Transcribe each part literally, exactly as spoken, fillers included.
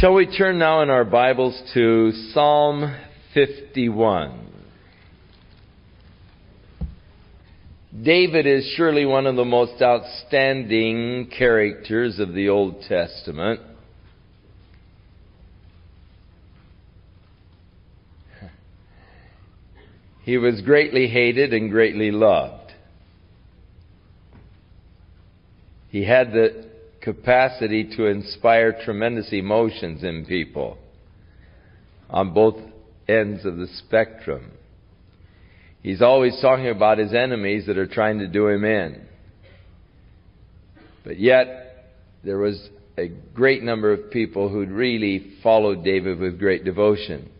Shall we turn now in our Bibles to Psalm fifty-one? David is surely one of the most outstanding characters of the Old Testament. He was greatly hated and greatly loved. He had the capacity to inspire tremendous emotions in people on both ends of the spectrum. He's always talking about his enemies that are trying to do him in. But yet, there was a great number of people who really followed David with great devotion.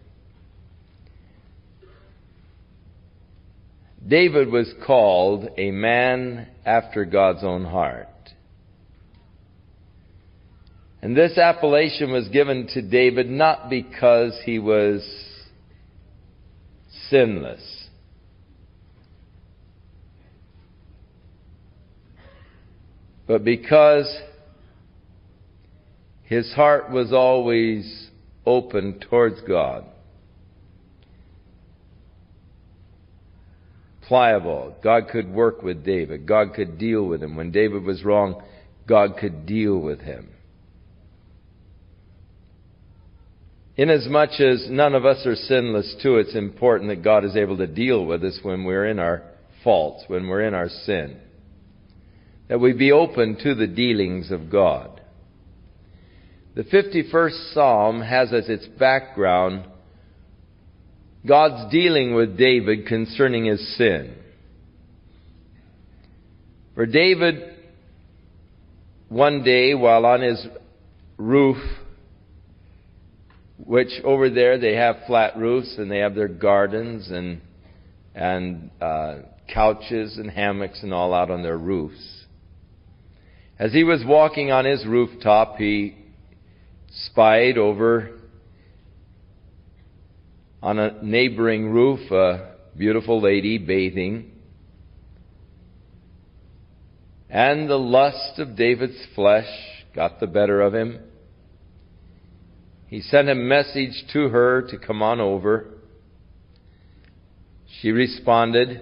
David was called a man after God's own heart. And this appellation was given to David not because he was sinless. But because his heart was always open towards God. Pliable. God could work with David. God could deal with him. When David was wrong, God could deal with him. Inasmuch as none of us are sinless too, it's important that God is able to deal with us when we're in our faults, when we're in our sin. That we be open to the dealings of God. The fifty-first Psalm has as its background God's dealing with David concerning his sin. For David, one day while on his roof, which over there they have flat roofs and they have their gardens and and uh, couches and hammocks and all out on their roofs. As he was walking on his rooftop, he spied over on a neighboring roof a beautiful lady bathing. And the lust of David's flesh got the better of him. He sent a message to her to come on over. She responded.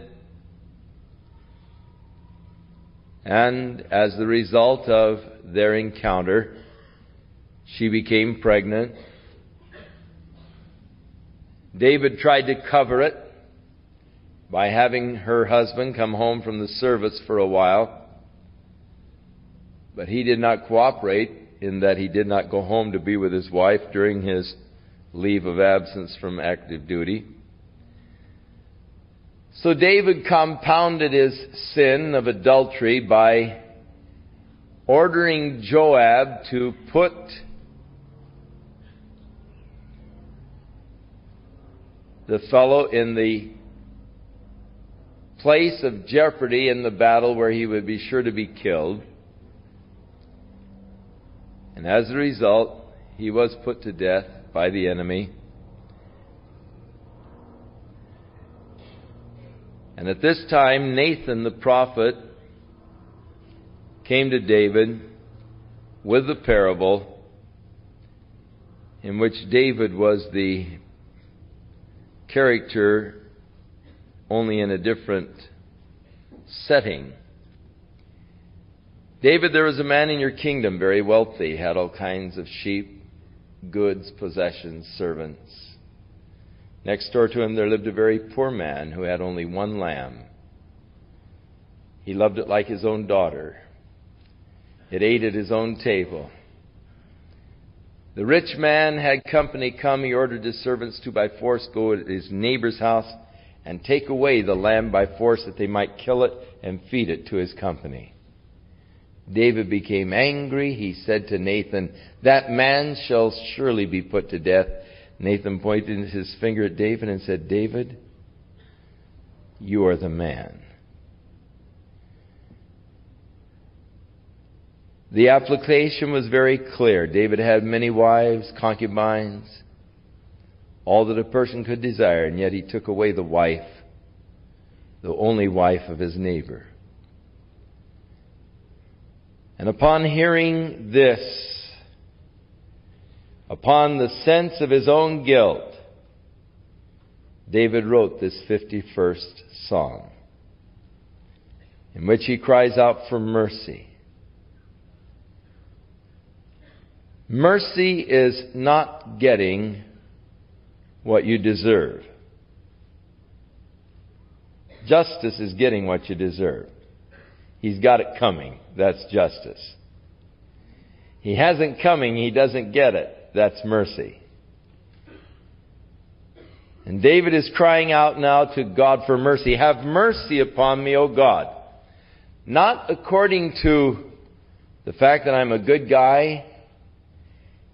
And as the result of their encounter, she became pregnant. David tried to cover it by having her husband come home from the service for a while. But he did not cooperate, in that he did not go home to be with his wife during his leave of absence from active duty. So David compounded his sin of adultery by ordering Joab to put the fellow in the place of jeopardy in the battle where he would be sure to be killed. And as a result, he was put to death by the enemy. And at this time, Nathan the prophet came to David with the parable in which David was the character only in a different setting. David, there was a man in your kingdom, very wealthy, had all kinds of sheep, goods, possessions, servants. Next door to him there lived a very poor man who had only one lamb. He loved it like his own daughter. It ate at his own table. The rich man had company come. He ordered his servants to by force go to his neighbor's house and take away the lamb by force that they might kill it and feed it to his company. David became angry. He said to Nathan, "That man shall surely be put to death." Nathan pointed his finger at David and said, "David, you are the man." The application was very clear. David had many wives, concubines, all that a person could desire, and yet he took away the wife, the only wife of his neighbor. And upon hearing this, upon the sense of his own guilt, David wrote this fifty-first Psalm, in which he cries out for mercy. Mercy is not getting what you deserve. Justice is getting what you deserve. He's got it coming. That's justice. He hasn't coming. He doesn't get it. That's mercy. And David is crying out now to God for mercy. Have mercy upon me, O God. Not according to the fact that I'm a good guy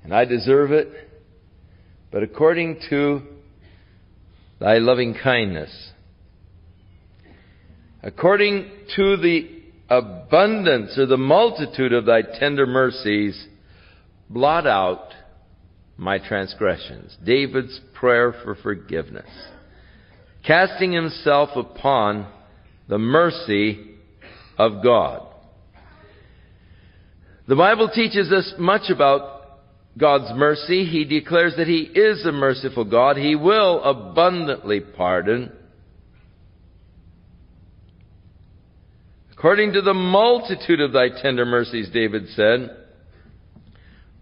and I deserve it, but according to thy loving kindness. According to the abundance or the multitude of thy tender mercies, blot out my transgressions. David's prayer for forgiveness. Casting himself upon the mercy of God. The Bible teaches us much about God's mercy. He declares that He is a merciful God. He will abundantly pardon. According to the multitude of thy tender mercies, David said,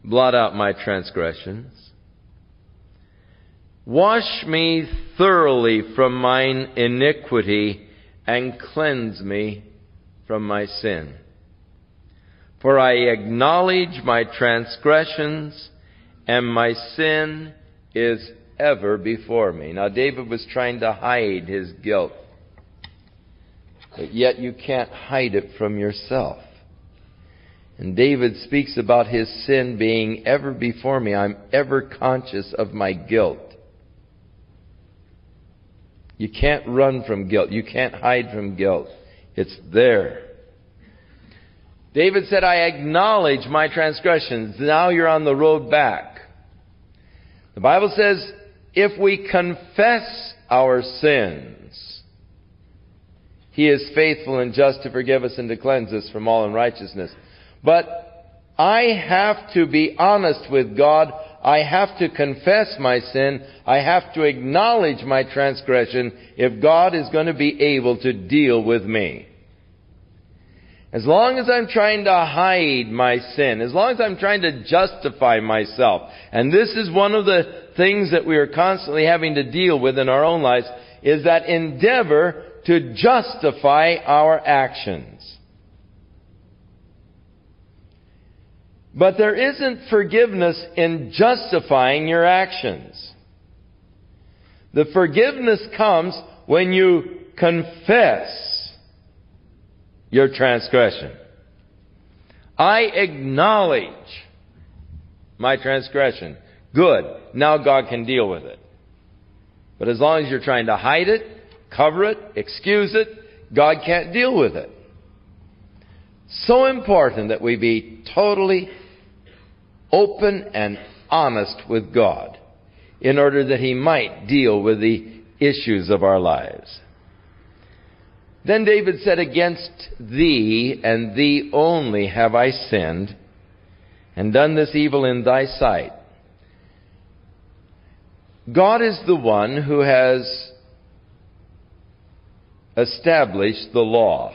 blot out my transgressions. Wash me thoroughly from mine iniquity and cleanse me from my sin. For I acknowledge my transgressions, and my sin is ever before me. Now David was trying to hide his guilt. But yet you can't hide it from yourself. And David speaks about his sin being ever before me. I'm ever conscious of my guilt. You can't run from guilt. You can't hide from guilt. It's there. David said, I acknowledge my transgressions. Now you're on the road back. The Bible says, if we confess our sins, He is faithful and just to forgive us and to cleanse us from all unrighteousness. But I have to be honest with God. I have to confess my sin. I have to acknowledge my transgression if God is going to be able to deal with me. As long as I'm trying to hide my sin, as long as I'm trying to justify myself, and this is one of the things that we are constantly having to deal with in our own lives, is that endeavor to justify our actions. But there isn't forgiveness in justifying your actions. The forgiveness comes when you confess your transgression. I acknowledge my transgression. Good. Now God can deal with it. But as long as you're trying to hide it, cover it, excuse it, God can't deal with it. So important that we be totally open and honest with God in order that He might deal with the issues of our lives. Then David said, against thee and thee only have I sinned and done this evil in thy sight. God is the one who has establish the law.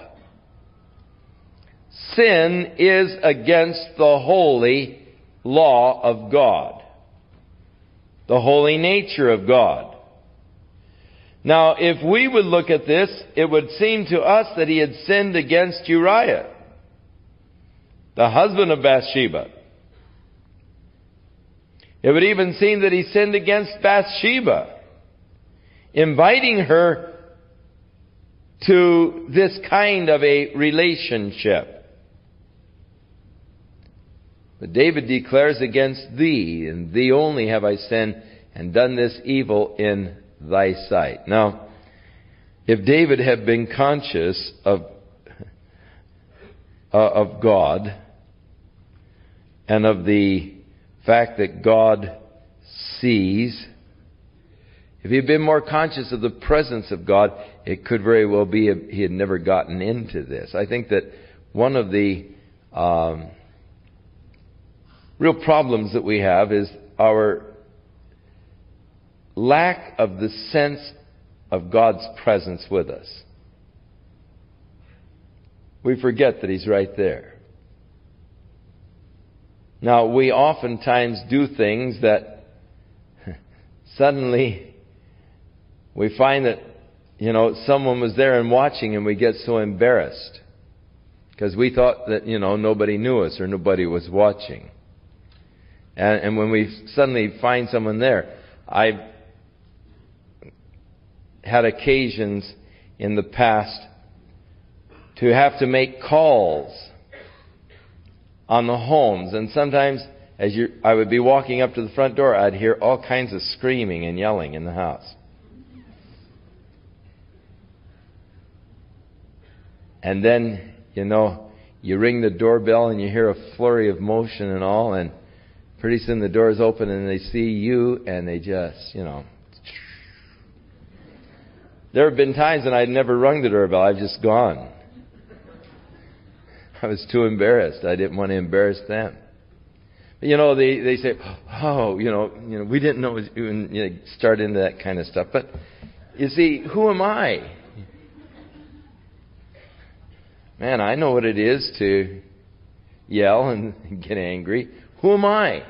Sin is against the holy law of God, the holy nature of God. Now, if we would look at this, it would seem to us that he had sinned against Uriah, the husband of Bathsheba. It would even seem that he sinned against Bathsheba, inviting her to this kind of a relationship. But David declares, against thee, and thee only have I sinned, and done this evil in thy sight. Now, if David had been conscious of, uh, of God, and of the fact that God sees, if he had been more conscious of the presence of God, it could very well be he had never gotten into this. I think that one of the um, real problems that we have is our lack of the sense of God's presence with us. We forget that He's right there. Now, we oftentimes do things that suddenly we find that, you know, someone was there and watching, and we get so embarrassed because we thought that, you know, nobody knew us or nobody was watching. And, and when we suddenly find someone there, I've had occasions in the past to have to make calls on the homes, and sometimes as you, I would be walking up to the front door, I'd hear all kinds of screaming and yelling in the house. And then, you know, you ring the doorbell and you hear a flurry of motion and all, and pretty soon the door's open and they see you and they just, you know. There have been times when I'd never rung the doorbell. I've just gone. I was too embarrassed. I didn't want to embarrass them. But, you know, they, they say, oh, you know, you know, we didn't know, and, you know, start into that kind of stuff. But, you see, who am I? Man, I know what it is to yell and get angry. Who am I?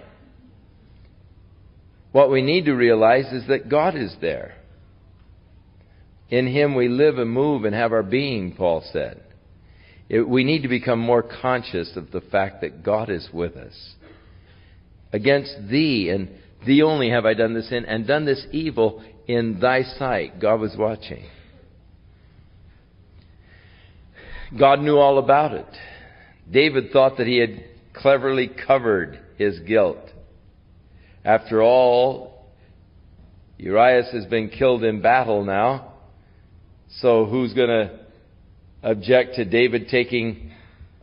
What we need to realize is that God is there. In Him we live and move and have our being, Paul said. It, we need to become more conscious of the fact that God is with us. Against thee and thee only have I done this sin and done this evil in thy sight. God was watching. God knew all about it. David thought that he had cleverly covered his guilt. After all, Urias has been killed in battle now. So who's going to object to David taking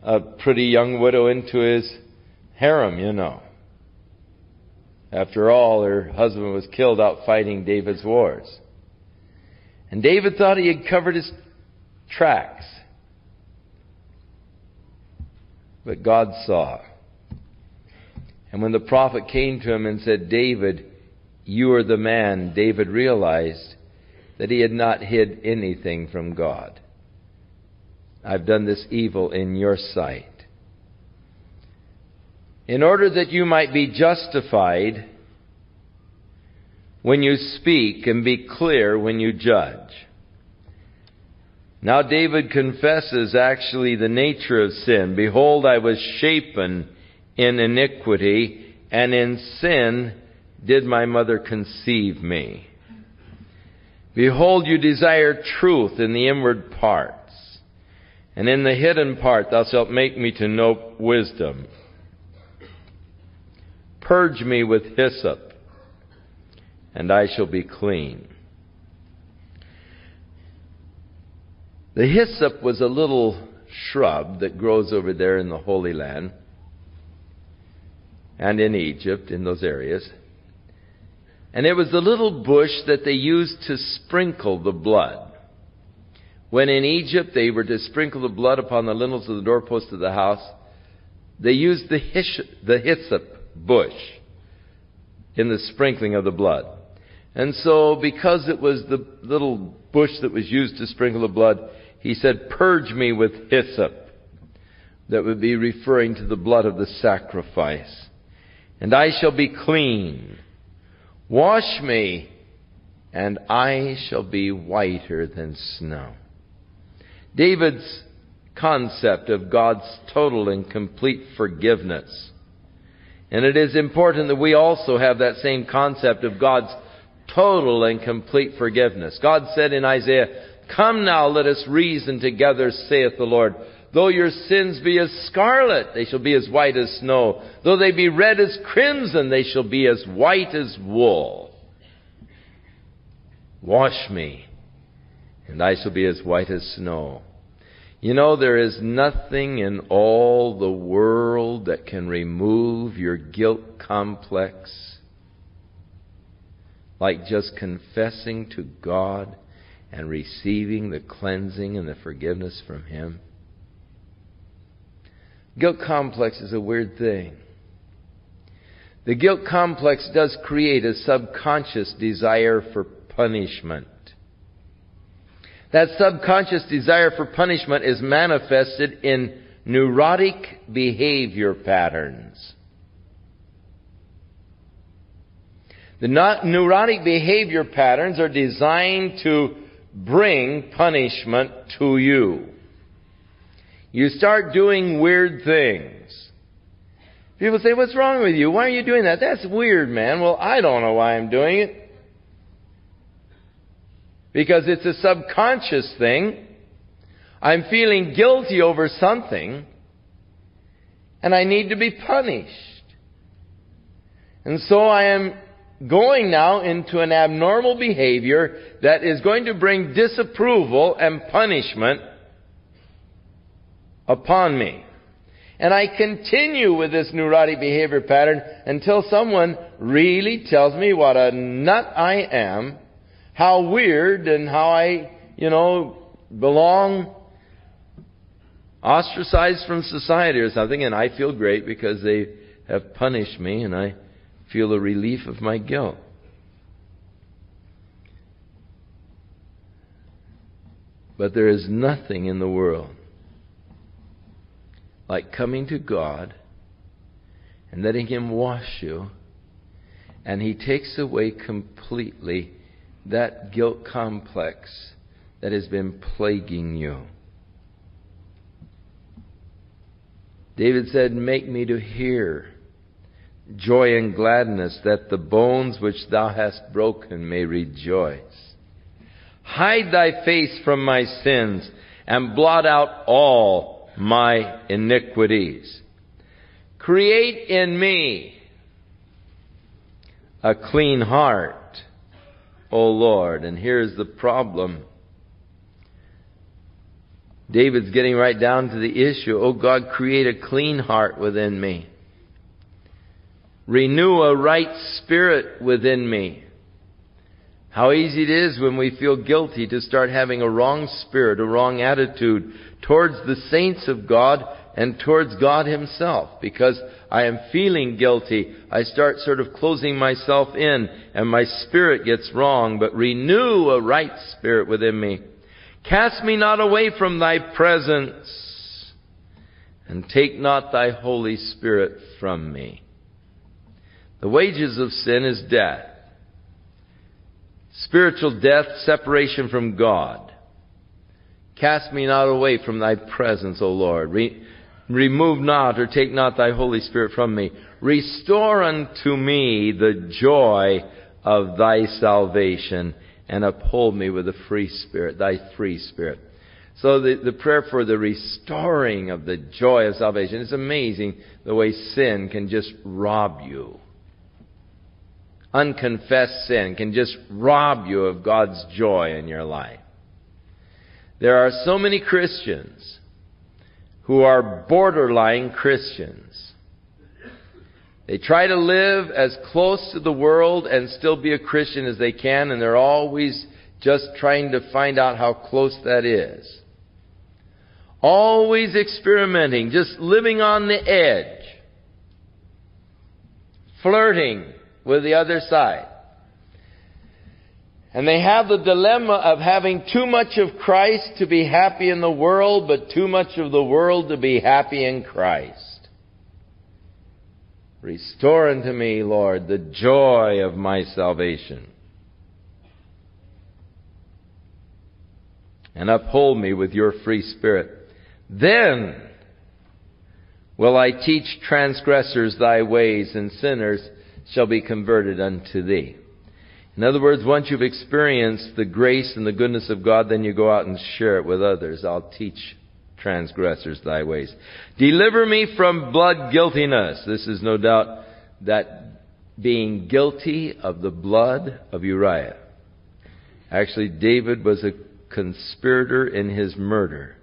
a pretty young widow into his harem, you know? After all, her husband was killed out fighting David's wars. And David thought he had covered his tracks. But God saw. And when the prophet came to him and said, David, you are the man, David realized that he had not hid anything from God. I've done this evil in your sight. In order that you might be justified when you speak and be clear when you judge. Now David confesses actually the nature of sin. Behold, I was shapen in iniquity, and in sin did my mother conceive me. Behold, you desire truth in the inward part. And in the hidden part thou shalt make me to know wisdom. Purge me with hyssop, and I shall be clean. The hyssop was a little shrub that grows over there in the Holy Land and in Egypt, in those areas. And it was the little bush that they used to sprinkle the blood. When in Egypt they were to sprinkle the blood upon the lintels of the doorpost of the house, they used the hyssop bush in the sprinkling of the blood. And so, because it was the little bush that was used to sprinkle the blood, he said, purge me with hyssop. That would be referring to the blood of the sacrifice. And I shall be clean. Wash me, and I shall be whiter than snow. David's concept of God's total and complete forgiveness. And it is important that we also have that same concept of God's total and complete forgiveness. God said in Isaiah, come now, let us reason together, saith the Lord. Though your sins be as scarlet, they shall be as white as snow. Though they be red as crimson, they shall be as white as wool. Wash me, and I shall be as white as snow. You know, there is nothing in all the world that can remove your guilt complex like just confessing to God and receiving the cleansing and the forgiveness from Him. Guilt complex is a weird thing. The guilt complex does create a subconscious desire for punishment. That subconscious desire for punishment is manifested in neurotic behavior patterns. The neurotic behavior patterns are designed to bring punishment to you. You start doing weird things. People say, "What's wrong with you? Why are you doing that? That's weird, man." Well, I don't know why I'm doing it. Because it's a subconscious thing. I'm feeling guilty over something, and I need to be punished. And so I am going now into an abnormal behavior that is going to bring disapproval and punishment upon me. And I continue with this neurotic behavior pattern until someone really tells me what a nut I am, how weird, and how I, you know, belong ostracized from society or something, and I feel great because they have punished me and I feel the relief of my guilt. But there is nothing in the world like coming to God and letting Him wash you, and He takes away completely that guilt complex that has been plaguing you. David said, "Make me to hear joy and gladness, that the bones which thou hast broken may rejoice. Hide thy face from my sins, and blot out all my iniquities. Create in me a clean heart, O Lord." And here's the problem. David's getting right down to the issue. "Oh God, create a clean heart within me. Renew a right spirit within me." How easy it is when we feel guilty to start having a wrong spirit, a wrong attitude towards the saints of God and towards God Himself. Because I am feeling guilty, I start sort of closing myself in and my spirit gets wrong. But renew a right spirit within me. Cast me not away from Thy presence, and take not Thy Holy Spirit from me. The wages of sin is death. Spiritual death, separation from God. Cast me not away from Thy presence, O Lord. Re- remove not or take not Thy Holy Spirit from me. Restore unto me the joy of Thy salvation, and uphold me with a free spirit, Thy free spirit. So the, the prayer for the restoring of the joy of salvation. It's amazing the way sin can just rob you. Unconfessed sin can just rob you of God's joy in your life. There are so many Christians who are borderline Christians. They try to live as close to the world and still be a Christian as they can, and they're always just trying to find out how close that is. Always experimenting, just living on the edge. Flirting with the other side. And they have the dilemma of having too much of Christ to be happy in the world, but too much of the world to be happy in Christ. Restore unto me, Lord, the joy of my salvation, and uphold me with your free spirit. Then will I teach transgressors thy ways, and sinners shall be converted unto thee. In other words, once you've experienced the grace and the goodness of God, then you go out and share it with others. I'll teach transgressors thy ways. Deliver me from blood guiltiness. This is no doubt that being guilty of the blood of Uriah. Actually, David was a conspirator in his murder.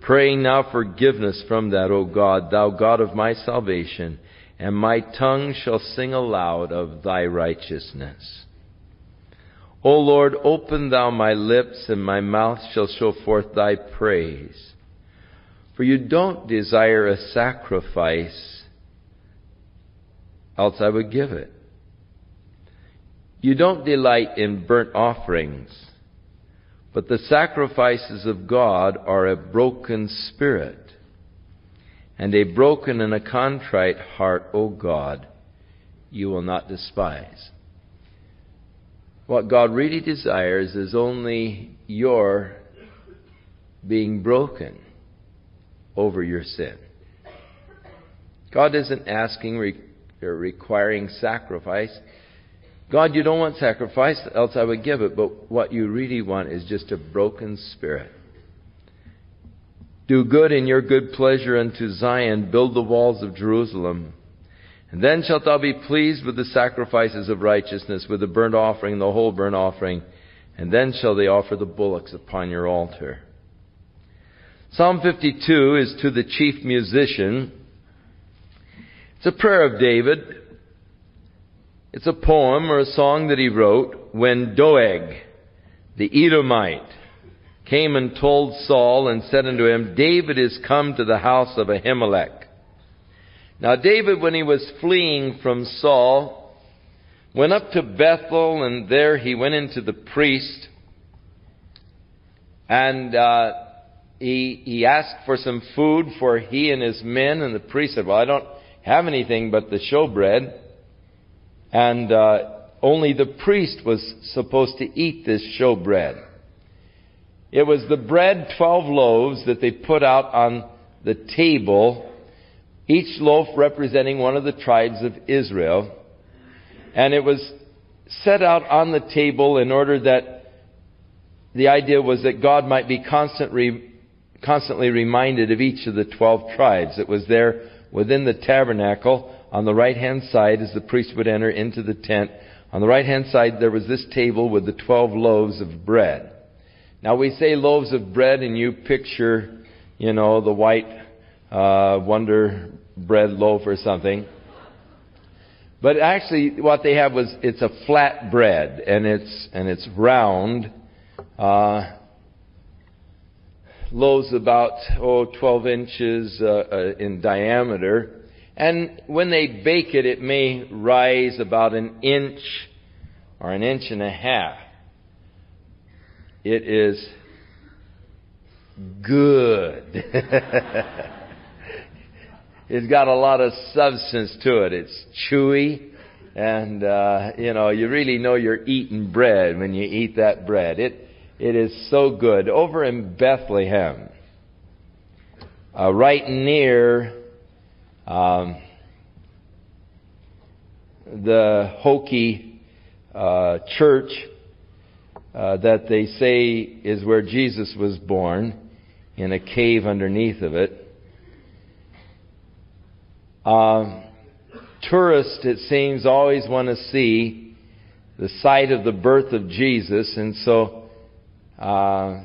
Praying now forgiveness from that, O God, thou God of my salvation, and my tongue shall sing aloud of thy righteousness. O Lord, open thou my lips, and my mouth shall show forth thy praise. For you don't desire a sacrifice, else I would give it. You don't delight in burnt offerings, but the sacrifices of God are a broken spirit, and a broken and a contrite heart, O God, you will not despise. What God really desires is only your being broken over your sin. God isn't asking or requiring sacrifice. God, you don't want sacrifice, else I would give it. But what you really want is just a broken spirit. Do good in your good pleasure unto Zion. Build the walls of Jerusalem. And then shalt thou be pleased with the sacrifices of righteousness, with the burnt offering, the whole burnt offering. And then shall they offer the bullocks upon your altar. Psalm fifty-two is to the chief musician. It's a prayer of David. It's a poem or a song that he wrote when Doeg, the Edomite, came and told Saul and said unto him, David is come to the house of Ahimelech. Now David, when he was fleeing from Saul, went up to Bethel, and there he went into the priest, and uh, he, he asked for some food for he and his men, and the priest said, well, I don't have anything but the showbread. And uh, only the priest was supposed to eat this showbread. It was the bread, twelve loaves, that they put out on the table, each loaf representing one of the tribes of Israel. And it was set out on the table in order that the idea was that God might be constantly, constantly reminded of each of the twelve tribes. It was there within the tabernacle. On the right-hand side, as the priest would enter into the tent, on the right-hand side there was this table with the twelve loaves of bread. Now we say loaves of bread, and you picture, you know, the white uh, Wonder Bread loaf or something. But actually, what they have was it's a flat bread, and it's and it's round. Uh, loaves about oh twelve inches uh, uh, in diameter. And when they bake it, it may rise about an inch or an inch and a half. It is good. It's got a lot of substance to it. It's chewy. And, uh, you know, you really know you're eating bread when you eat that bread. It It is so good. Over in Bethlehem, uh, right near... Um, the Hokie uh, church uh, that they say is where Jesus was born, in a cave underneath of it. Uh, tourists, it seems, always want to see the site of the birth of Jesus, and so uh,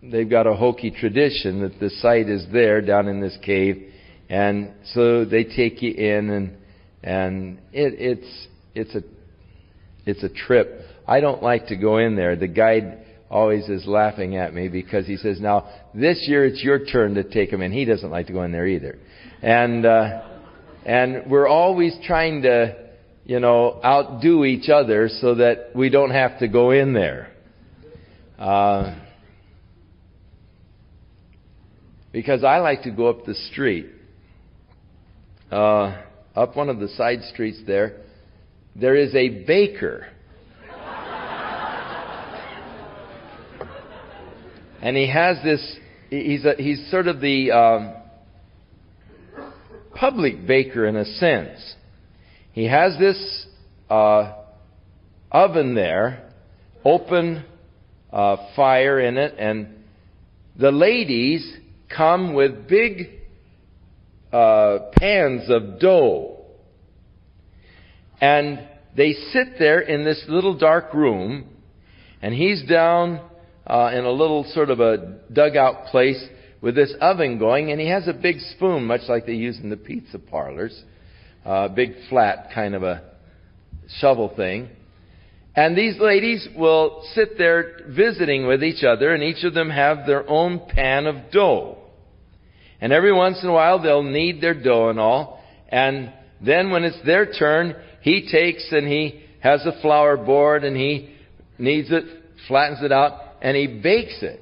they've got a Hokie tradition that the site is there down in this cave. And so they take you in, and and it, it's it's a it's a trip. I don't like to go in there. The guide always is laughing at me because he says, "Now this year it's your turn to take him in." He doesn't like to go in there either, and uh, and we're always trying to, you know, outdo each other so that we don't have to go in there. Uh, because I like to go up the street. Uh, up one of the side streets there, there is a baker. And he has this, he's a, he's sort of the um, public baker in a sense. He has this uh, oven there, open uh, fire in it, and the ladies come with big Uh, pans of dough, and they sit there in this little dark room, and he's down uh, in a little sort of a dugout place with this oven going, and he has a big spoon, much like they use in the pizza parlors, a uh, big flat kind of a shovel thing, and these ladies will sit there visiting with each other, and each of them have their own pan of dough. And every once in a while they'll knead their dough and all. And Then when it's their turn, he takes and he has a flour board and he kneads it, flattens it out, and he bakes it.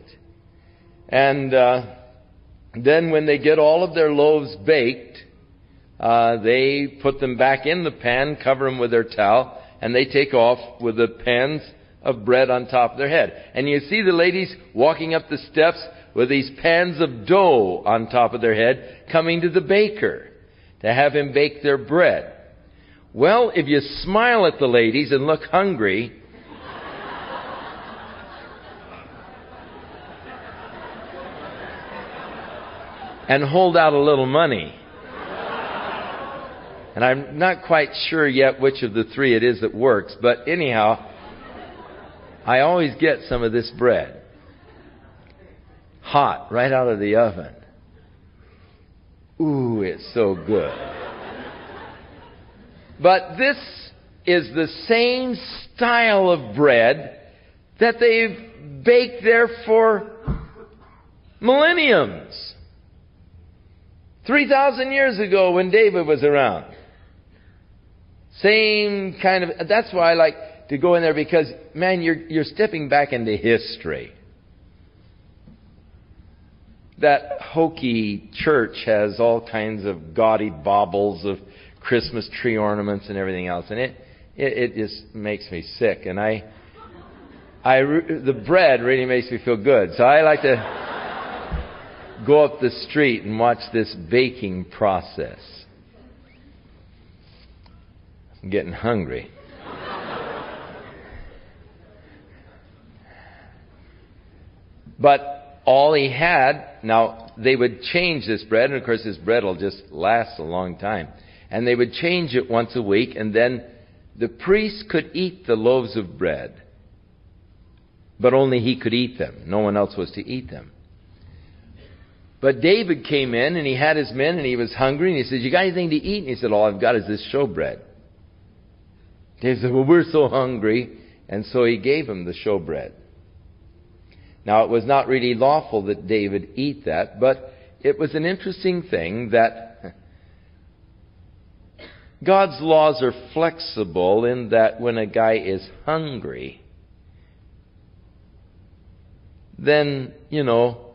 And uh, then when they get all of their loaves baked, uh, they put them back in the pan, cover them with their towel, and they take off with the pans of bread on top of their head. And you see the ladies walking up the steps with these pans of dough on top of their head, coming to the baker to have him bake their bread. Well, if you smile at the ladies and look hungry, and hold out a little money. And I'm not quite sure yet which of the three it is that works, but anyhow, I always get some of this bread. Hot, right out of the oven. Ooh, it's so good. But this is the same style of bread that they've baked there for millenniums. three thousand years ago when David was around. Same kind of... That's why I like to go in there, because, man, you're, you're stepping back into history. That hokey church has all kinds of gaudy baubles of Christmas tree ornaments and everything else. And it, it, it just makes me sick. And I... I the bread really makes me feel good. So I like to... go up the street and watch this baking process. I'm getting hungry. But all he had, now they would change this bread, and of course this bread will just last a long time. And they would change it once a week, and then the priest could eat the loaves of bread. But only he could eat them. No one else was to eat them. But David came in, and he had his men, and he was hungry, and he said, "You got anything to eat?" And he said, "All I've got is this showbread." David said, "Well, we're so hungry," and so he gave him the showbread. Now, it was not really lawful that David eat that, but it was an interesting thing that God's laws are flexible in that when a guy is hungry, then, you know,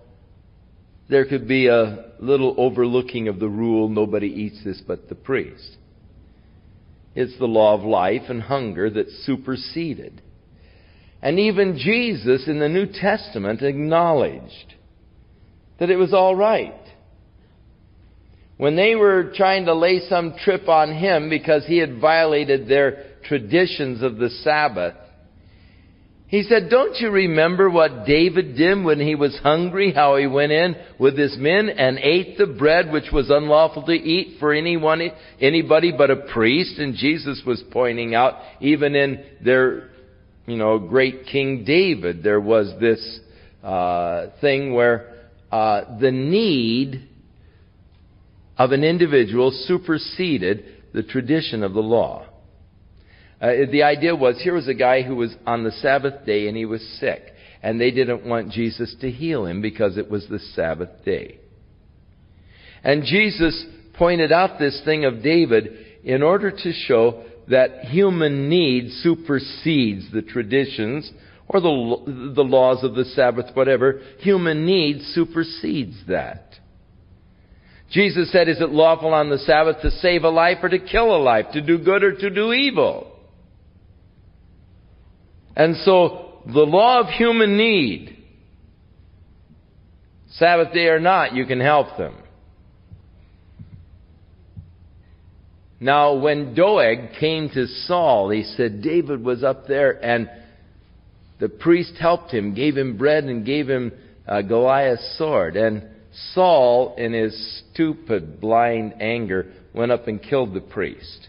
there could be a little overlooking of the rule, nobody eats this but the priest. It's the law of life and hunger that superseded. And even Jesus in the New Testament acknowledged that it was all right. When they were trying to lay some trip on him because he had violated their traditions of the Sabbath, he said, "Don't you remember what David did when he was hungry, how he went in with his men and ate the bread which was unlawful to eat for anyone, anybody but a priest?" And Jesus was pointing out, even in their, you know, great King David, there was this uh, thing where uh, the need of an individual superseded the tradition of the law. Uh, the idea was, here was a guy who was on the Sabbath day and he was sick. And they didn't want Jesus to heal him because it was the Sabbath day. And Jesus pointed out this thing of David in order to show that human need supersedes the traditions or the, the laws of the Sabbath, whatever. Human need supersedes that. Jesus said, "Is it lawful on the Sabbath to save a life or to kill a life, to do good or to do evil?" And so, the law of human need, Sabbath day or not, you can help them. Now, when Doeg came to Saul, he said David was up there and the priest helped him, gave him bread and gave him uh, Goliath's sword. And Saul, in his stupid, blind anger, went up and killed the priest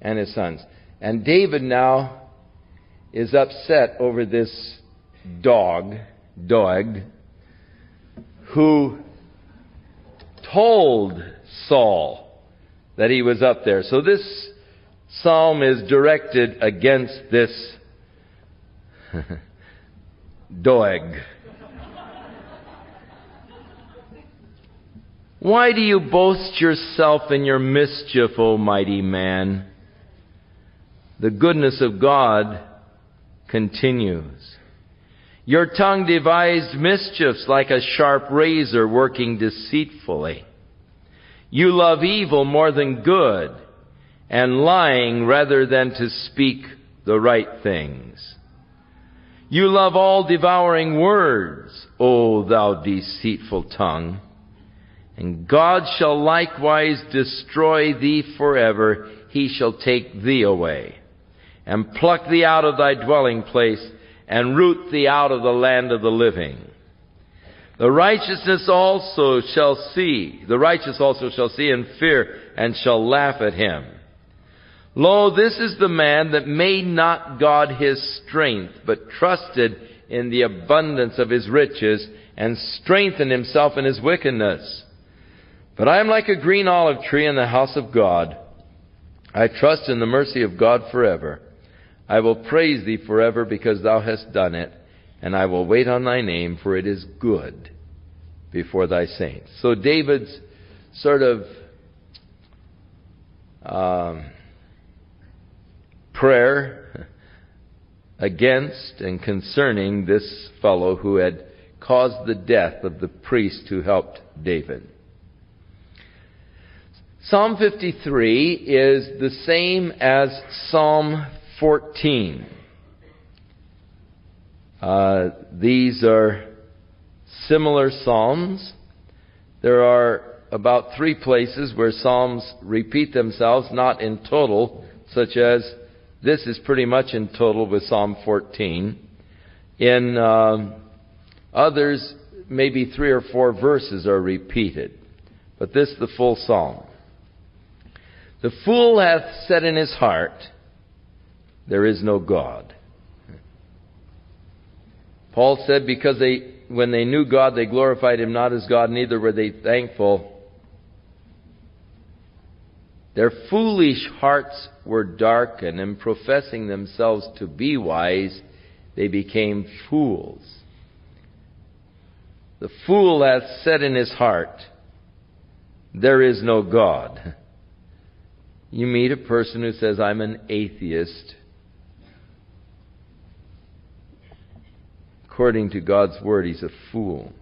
and his sons. And David now is upset over this dog, Doeg, who told Saul that he was up there. So this psalm is directed against this Doeg. Why do you boast yourself in your mischief, O mighty man? The goodness of God continues. Your tongue devised mischiefs like a sharp razor working deceitfully. You love evil more than good, and lying rather than to speak the right things. You love all devouring words, O thou deceitful tongue, and God shall likewise destroy thee forever. He shall take thee away, and pluck thee out of thy dwelling place, and root thee out of the land of the living. The righteousness also shall see, the righteous also shall see and fear, and shall laugh at him. Lo, this is the man that made not God his strength, but trusted in the abundance of his riches, and strengthened himself in his wickedness. But I am like a green olive tree in the house of God. I trust in the mercy of God forever. I will praise thee forever because thou hast done it, and I will wait on thy name, for it is good before thy saints. So David's sort of um, prayer against and concerning this fellow who had caused the death of the priest who helped David. Psalm fifty-three is the same as Psalm fourteen. Uh, these are similar psalms. There are about three places where psalms repeat themselves, not in total, such as this is pretty much in total with Psalm fourteen. In uh, others, maybe three or four verses are repeated, but this is the full psalm. The fool hath said in his heart, there is no God. Paul said, because they, when they knew God, they glorified him not as God, neither were they thankful. Their foolish hearts were darkened, and professing themselves to be wise, they became fools. The fool hath said in his heart, there is no God. You meet a person who says, I'm an atheist. According to God's word, he's a fool.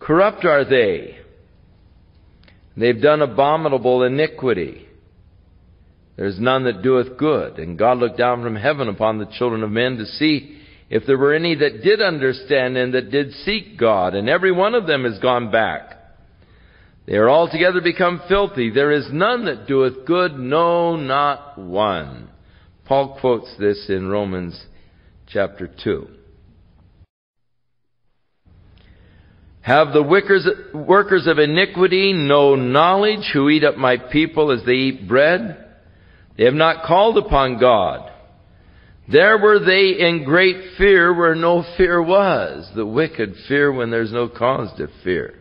Corrupt are they. They've done abominable iniquity. There's none that doeth good. And God looked down from heaven upon the children of men to see if there were any that did understand and that did seek God. And every one of them has gone back. They are altogether become filthy. There is none that doeth good, no, not one. Paul quotes this in Romans chapter two. Have the workers of iniquity no knowledge, who eat up my people as they eat bread? They have not called upon God. There were they in great fear where no fear was. The wicked fear when there's no cause to fear.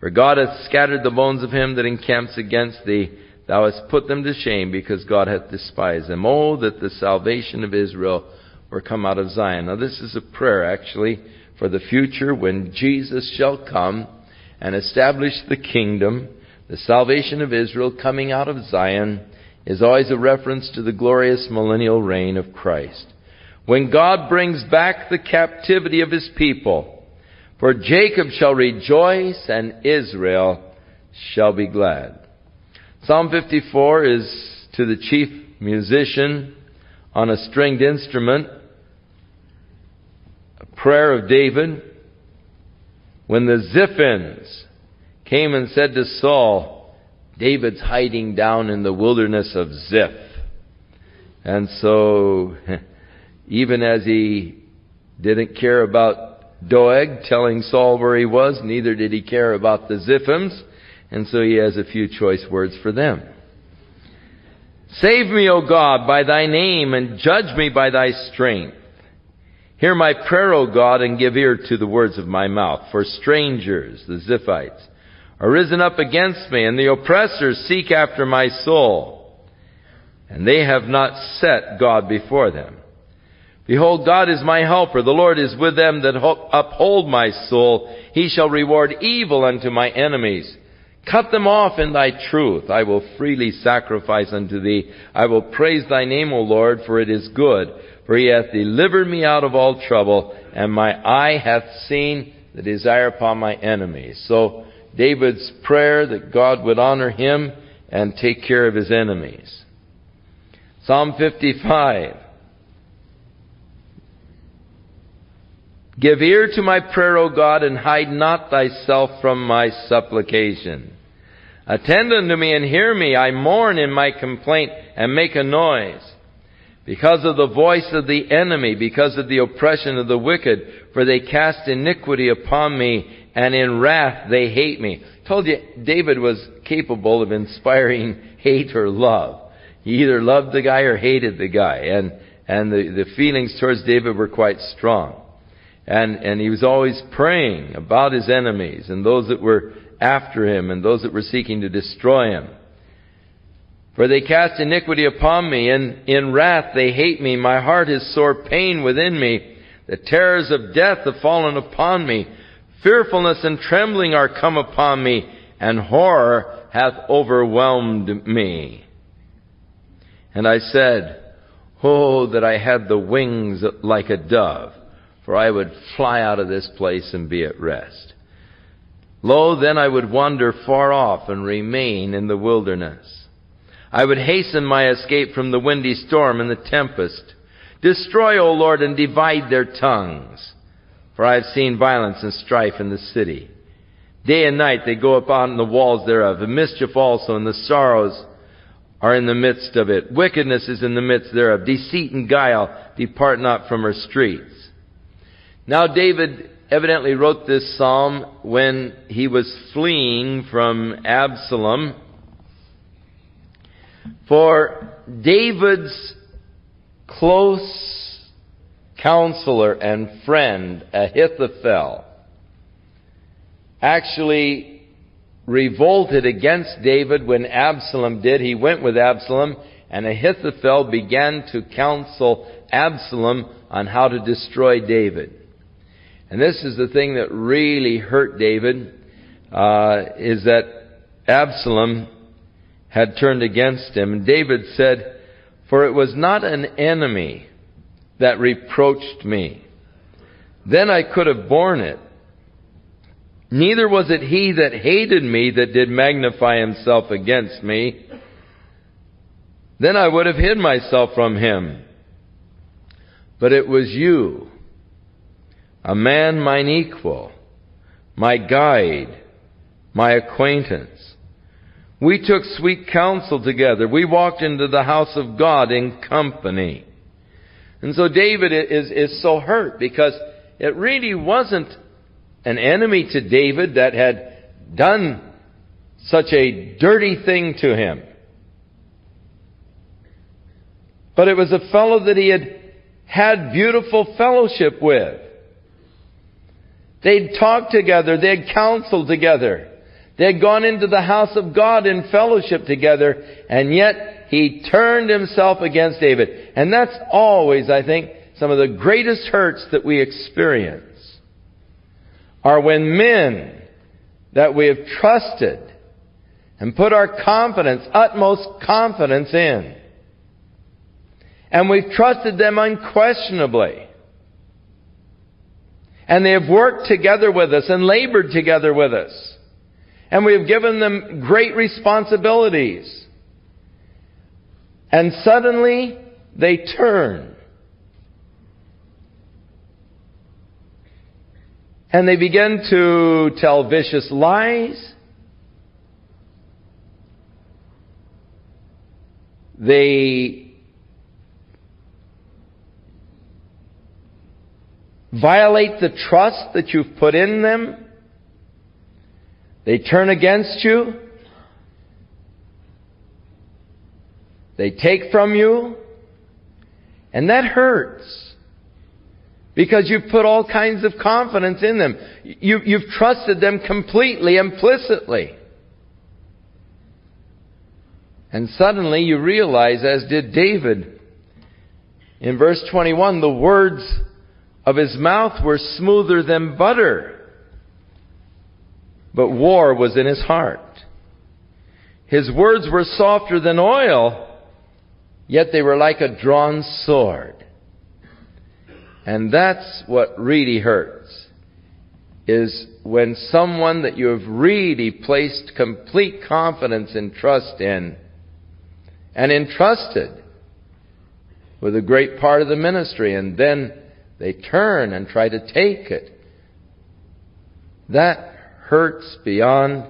For God hath scattered the bones of him that encamps against thee. Thou hast put them to shame, because God hath despised them. Oh, that the salvation of Israel were come out of Zion. Now this is a prayer, actually, for the future when Jesus shall come and establish the kingdom. The salvation of Israel coming out of Zion is always a reference to the glorious millennial reign of Christ, when God brings back the captivity of his people. For Jacob shall rejoice, and Israel shall be glad. Psalm fifty-four is to the chief musician on a stringed instrument, a prayer of David. When the Ziphites came and said to Saul, David's hiding down in the wilderness of Ziph. And so, even as he didn't care about Doeg telling Saul where he was, neither did he care about the Ziphims, and so he has a few choice words for them. Save me, O God, by thy name, and judge me by thy strength. Hear my prayer, O God, and give ear to the words of my mouth. For strangers, the Ziphites, are risen up against me, and the oppressors seek after my soul, and they have not set God before them. Behold, God is my helper. The Lord is with them that uphold my soul. He shall reward evil unto my enemies. Cut them off in thy truth. I will freely sacrifice unto thee. I will praise thy name, O Lord, for it is good. For he hath delivered me out of all trouble, and my eye hath seen the desire upon my enemies. So David's prayer that God would honor him and take care of his enemies. Psalm fifty-five. Give ear to my prayer, O God, and hide not thyself from my supplication. Attend unto me and hear me. I mourn in my complaint and make a noise. Because of the voice of the enemy, because of the oppression of the wicked, for they cast iniquity upon me, and in wrath they hate me. I told you, David was capable of inspiring hate or love. He either loved the guy or hated the guy. And, and the, the feelings towards David were quite strong. And, and he was always praying about his enemies and those that were after him and those that were seeking to destroy him. For they cast iniquity upon me, and in wrath they hate me. My heart is sore pain within me. The terrors of death have fallen upon me. Fearfulness and trembling are come upon me, and horror hath overwhelmed me. And I said, Oh, that I had the wings like a dove, for I would fly out of this place and be at rest. Lo, then I would wander far off and remain in the wilderness. I would hasten my escape from the windy storm and the tempest. Destroy, O Lord, and divide their tongues, for I have seen violence and strife in the city. Day and night they go upon the walls thereof, and mischief also and the sorrows are in the midst of it. Wickedness is in the midst thereof. Deceit and guile depart not from her streets. Now David evidently wrote this psalm when he was fleeing from Absalom. For David's close counselor and friend, Ahithophel, actually revolted against David when Absalom did. He went with Absalom, and Ahithophel began to counsel Absalom on how to destroy David. And this is the thing that really hurt David, uh, is that Absalom had turned against him. And David said, For it was not an enemy that reproached me. Then I could have borne it. Neither was it he that hated me that did magnify himself against me. Then I would have hid myself from him. But it was you, a man mine equal, my guide, my acquaintance. We took sweet counsel together. We walked into the house of God in company. And so David is, is so hurt because it really wasn't an enemy to David that had done such a dirty thing to him. But it was a fellow that he had had beautiful fellowship with. They'd talked together. They'd counseled together. They'd gone into the house of God in fellowship together. And yet he turned himself against David. And that's always, I think, some of the greatest hurts that we experience are when men that we have trusted and put our confidence, utmost confidence in, and we've trusted them unquestionably, and they have worked together with us and labored together with us, and we have given them great responsibilities. And suddenly they turn. And they begin to tell vicious lies. They violate the trust that you've put in them. They turn against you. They take from you. And that hurts. Because you've put all kinds of confidence in them. You, you've trusted them completely, implicitly. And suddenly you realize, as did David, In verse twenty-one, the words of his mouth were smoother than butter, but war was in his heart. His words were softer than oil, yet they were like a drawn sword. And that's what really hurts, is when someone that you have really placed complete confidence and trust in, and entrusted with a great part of the ministry, and then they turn and try to take it. That hurts beyond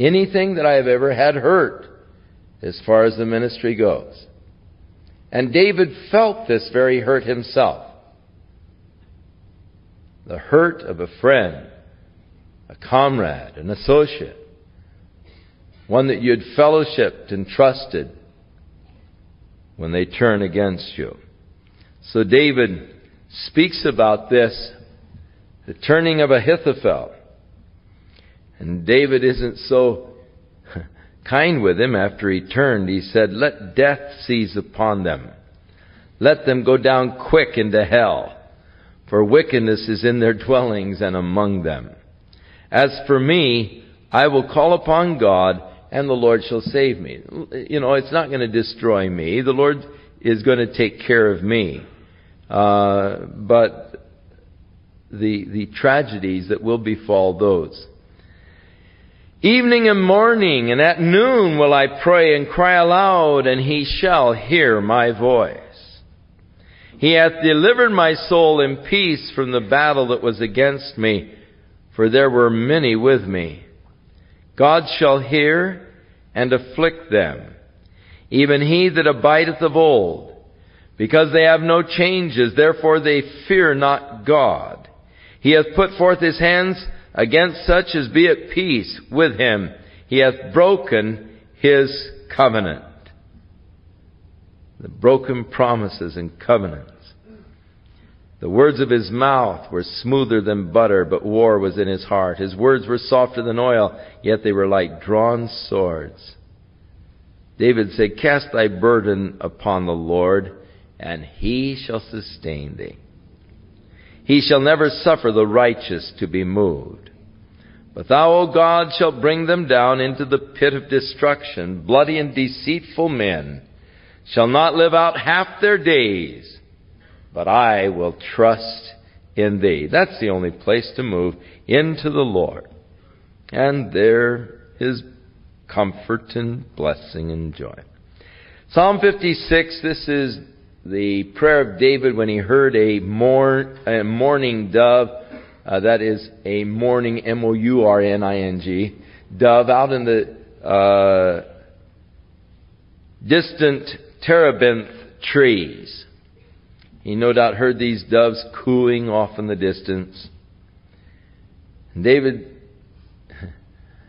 anything that I have ever had hurt as far as the ministry goes. And David felt this very hurt himself. The hurt of a friend, a comrade, an associate, one that you had fellowshipped and trusted, when they turn against you. So David speaks about this, the turning of Ahithophel. And David isn't so kind with him after he turned. He said, "Let death seize upon them. Let them go down quick into hell, for wickedness is in their dwellings and among them. As for me, I will call upon God, and the Lord shall save me." You know, it's not going to destroy me. The Lord is going to take care of me. Uh, but the the tragedies that will befall those. Evening and morning, and at noon will I pray and cry aloud, and he shall hear my voice. He hath delivered my soul in peace from the battle that was against me, for there were many with me. God shall hear and afflict them, even he that abideth of old, because they have no changes, therefore they fear not God. He hath put forth his hands against such as be at peace with him. He hath broken his covenant. The broken promises and covenants. The words of his mouth were smoother than butter, but war was in his heart. His words were softer than oil, yet they were like drawn swords. David said, "Cast thy burden upon the Lord, and he shall sustain thee. He shall never suffer the righteous to be moved. But thou, O God, shalt bring them down into the pit of destruction. Bloody and deceitful men shall not live out half their days. But I will trust in thee." That's the only place to move, into the Lord. And there is comfort and blessing and joy. Psalm fifty-six, this is the prayer of David when he heard a, mourn, a mourning dove, uh, that is a mourning, M O U R N I N G, dove out in the uh, distant terebinth trees. He no doubt heard these doves cooing off in the distance. And David,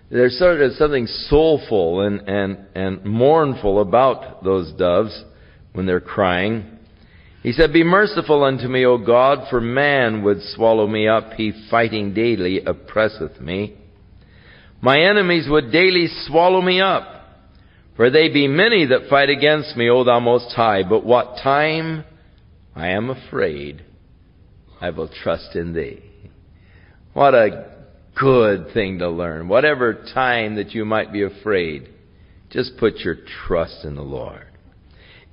there's sort of something soulful and, and, and mournful about those doves when they're crying. He said, "Be merciful unto me, O God, for man would swallow me up. He fighting daily oppresseth me. My enemies would daily swallow me up, for they be many that fight against me, O thou Most High. But what time I am afraid, I will trust in thee." What a good thing to learn. Whatever time that you might be afraid, just put your trust in the Lord.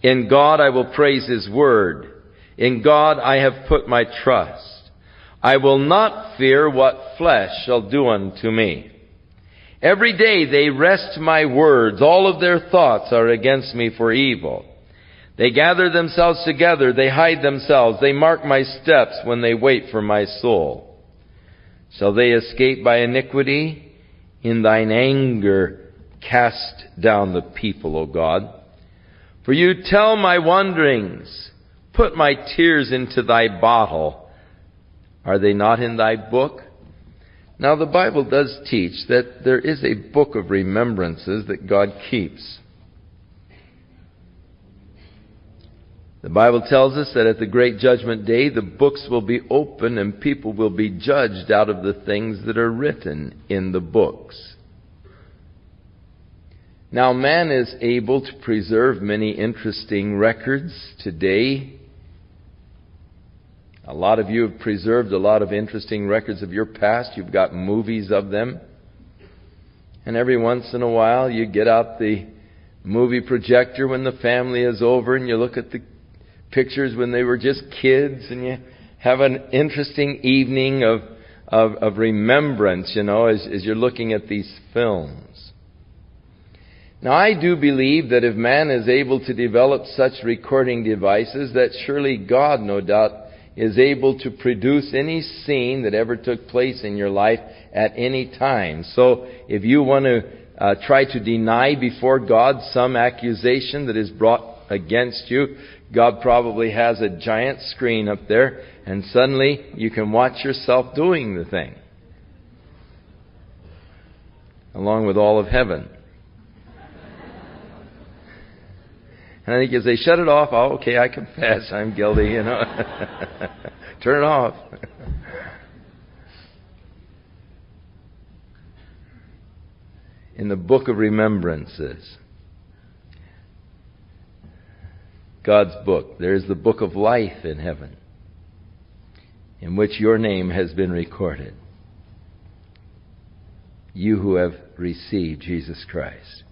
In God I will praise his word. In God I have put my trust. I will not fear what flesh shall do unto me. Every day they wrest my words. All of their thoughts are against me for evil. They gather themselves together, they hide themselves, they mark my steps when they wait for my soul. Shall they escape by iniquity? In thine anger cast down the people, O God. For you tell my wanderings, put my tears into thy bottle. Are they not in thy book? Now the Bible does teach that there is a book of remembrances that God keeps. The Bible tells us that at the great judgment day, the books will be open and people will be judged out of the things that are written in the books. Now man is able to preserve many interesting records today. A lot of you have preserved a lot of interesting records of your past. You've got movies of them. And every once in a while you get out the movie projector when the family is over and you look at the pictures when they were just kids and you have an interesting evening of of, of remembrance, you know, as, as you're looking at these films. Now I do believe that if man is able to develop such recording devices, that surely God, no doubt, is able to produce any scene that ever took place in your life at any time. So if you want to Uh, try to deny before God some accusation that is brought against you, God probably has a giant screen up there, and suddenly you can watch yourself doing the thing, along with all of heaven. And I think as they shut it off, oh, okay, I confess, I'm guilty, you know. Turn it off. In the book of remembrances, God's book, there is the book of life in heaven in which your name has been recorded, you who have received Jesus Christ.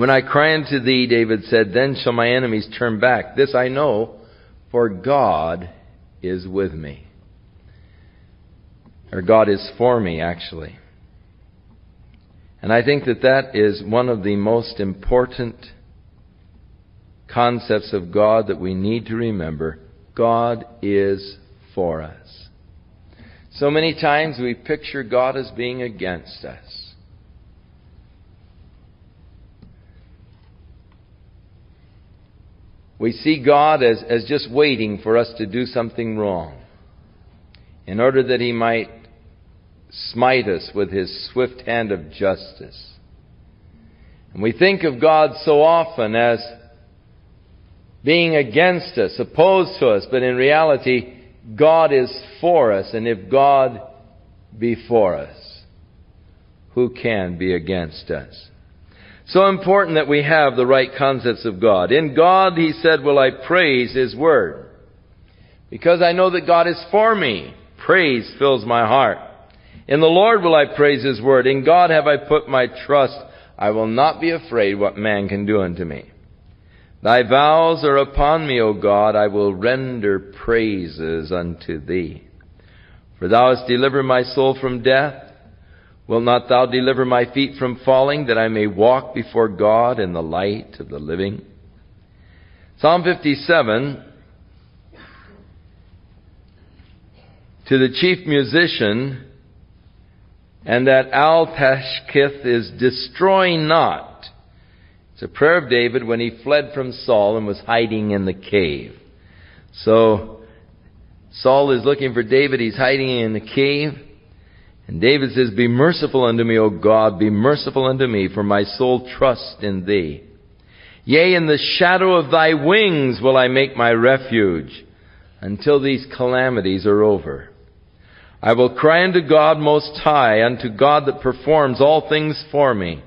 When I cry unto thee, David said, then shall my enemies turn back. This I know, for God is with me. Or God is for me, actually. And I think that that is one of the most important concepts of God that we need to remember. God is for us. So many times we picture God as being against us. We see God as, as just waiting for us to do something wrong in order that He might smite us with His swift hand of justice. And we think of God so often as being against us, opposed to us, but in reality, God is for us, and if God be for us, who can be against us? So important that we have the right concepts of God. In God, He said, will I praise His word? Because I know that God is for me. Praise fills my heart. In the Lord will I praise His word. In God have I put my trust. I will not be afraid what man can do unto me. Thy vows are upon me, O God. I will render praises unto Thee. For Thou hast delivered my soul from death. Wilt not Thou deliver my feet from falling, that I may walk before God in the light of the living? Psalm fifty-seven. To the chief musician, and that Al-Pashkith is destroy not. It's a prayer of David when he fled from Saul and was hiding in the cave. So Saul is looking for David. He's hiding in the cave. And David says, be merciful unto me, O God. Be merciful unto me, for my soul trusts in Thee. Yea, in the shadow of Thy wings will I make my refuge until these calamities are over. I will cry unto God Most High, unto God that performs all things for me.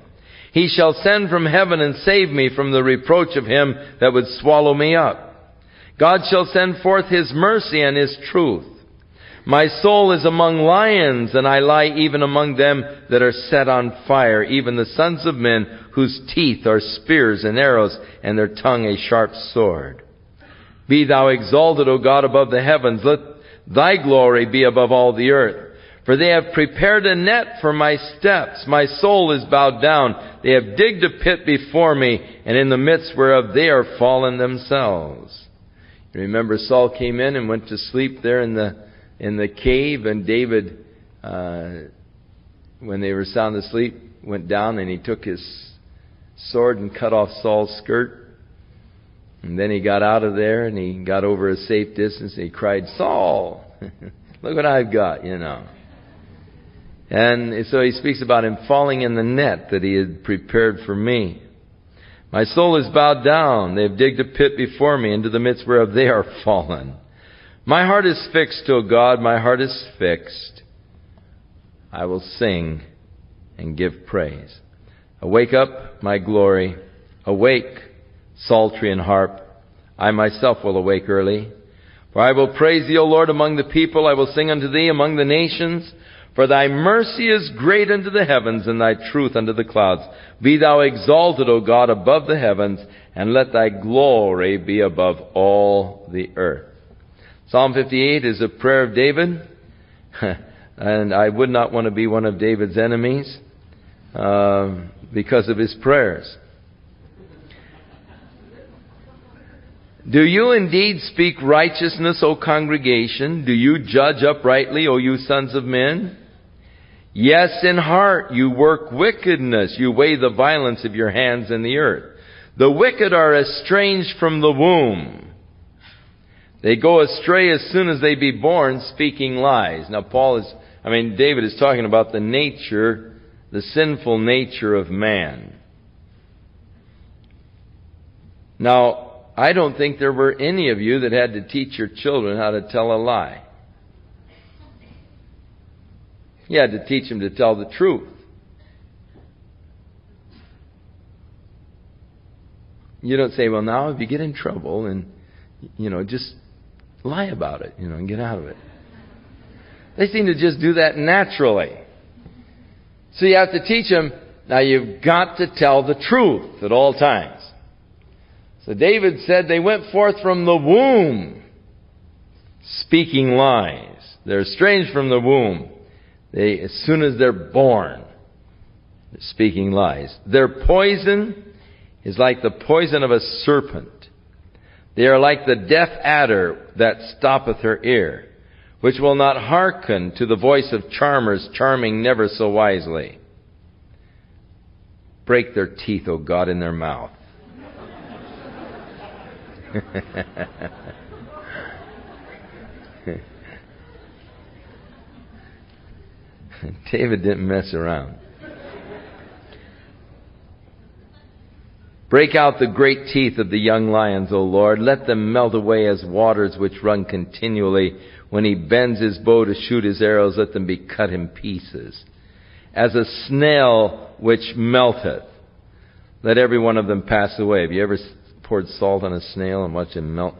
He shall send from heaven and save me from the reproach of him that would swallow me up. God shall send forth His mercy and His truth. My soul is among lions, and I lie even among them that are set on fire, even the sons of men whose teeth are spears and arrows, and their tongue a sharp sword. Be Thou exalted, O God, above the heavens. Let Thy glory be above all the earth. For they have prepared a net for my steps. My soul is bowed down. They have digged a pit before me, and in the midst whereof they are fallen themselves. You remember Saul came in and went to sleep there in the in the cave, and David, uh, when they were sound asleep, went down and he took his sword and cut off Saul's skirt. And then he got out of there and he got over a safe distance and he cried, Saul, look what I've got, you know. And so he speaks about him falling in the net that he had prepared for me. My soul is bowed down. They have digged a pit before me, into the midst whereof they are fallen. My heart is fixed, O God, my heart is fixed. I will sing and give praise. Awake up, my glory. Awake, psaltery and harp. I myself will awake early. For I will praise thee, O Lord, among the people. I will sing unto thee among the nations. For thy mercy is great unto the heavens, and thy truth unto the clouds. Be thou exalted, O God, above the heavens, and let thy glory be above all the earth. Psalm fifty-eight is a prayer of David. And I would not want to be one of David's enemies uh, because of his prayers. Do you indeed speak righteousness, O congregation? Do you judge uprightly, O you sons of men? Yes, in heart you work wickedness. You weigh the violence of your hands in the earth. The wicked are estranged from the womb. They go astray as soon as they be born, speaking lies. Now Paul is, I mean, David is talking about the nature, the sinful nature of man. Now, I don't think there were any of you that had to teach your children how to tell a lie. You had to teach them to tell the truth. You don't say, well, now if you get in trouble and, you know, just lie about it, you know, and get out of it. They seem to just do that naturally. So you have to teach them, now you've got to tell the truth at all times. So David said, they went forth from the womb, speaking lies. They're estranged from the womb. They, as soon as they're born, they're speaking lies. Their poison is like the poison of a serpent. They are like the deaf adder that stoppeth her ear, which will not hearken to the voice of charmers, charming never so wisely. Break their teeth, O God, in their mouth. David didn't mess around. Break out the great teeth of the young lions, O Lord. Let them melt away as waters which run continually. When he bends his bow to shoot his arrows, let them be cut in pieces. As a snail which melteth, let every one of them pass away. Have you ever poured salt on a snail and watched it melt?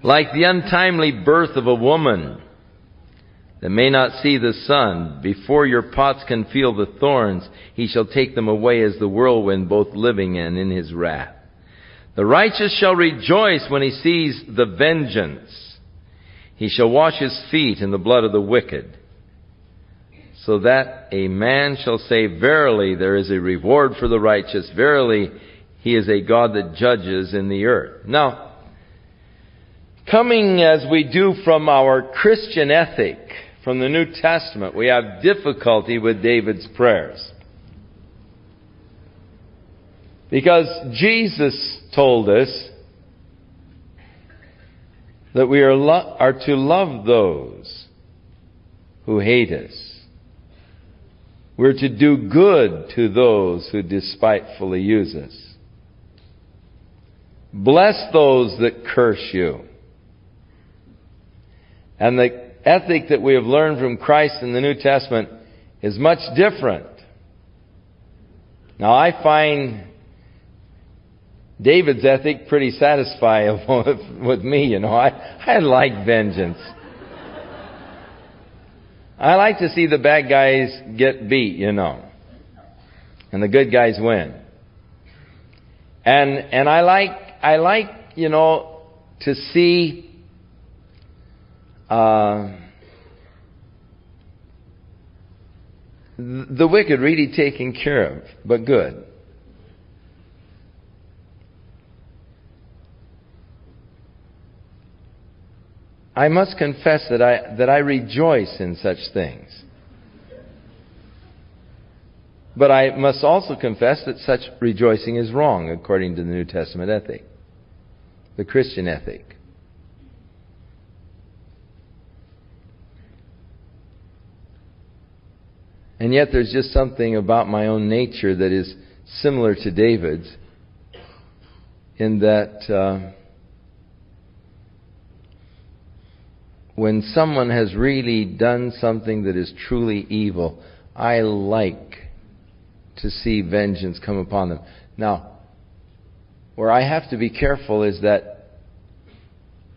Like the untimely birth of a woman that may not see the sun, before your pots can feel the thorns, he shall take them away as the whirlwind, both living and in his wrath. The righteous shall rejoice when he sees the vengeance. He shall wash his feet in the blood of the wicked, so that a man shall say, verily there is a reward for the righteous. Verily he is a God that judges in the earth. Now, coming as we do from our Christian ethic, from the New Testament, we have difficulty with David's prayers. Because Jesus told us that we are, lo- are to love those who hate us. We're to do good to those who despitefully use us. Bless those that curse you. And the ethic that we have learned from Christ in the New Testament is much different. Now, I find David's ethic pretty satisfying with me, you know. I, I like vengeance. I like to see the bad guys get beat, you know, and the good guys win. And and I like I like you know to see uh, the wicked really taken care of, but good. I must confess that I that I rejoice in such things. But I must also confess that such rejoicing is wrong according to the New Testament ethic, the Christian ethic. And yet there's just something about my own nature that is similar to David's in that uh, when someone has really done something that is truly evil, I like to see vengeance come upon them. Now, where I have to be careful is that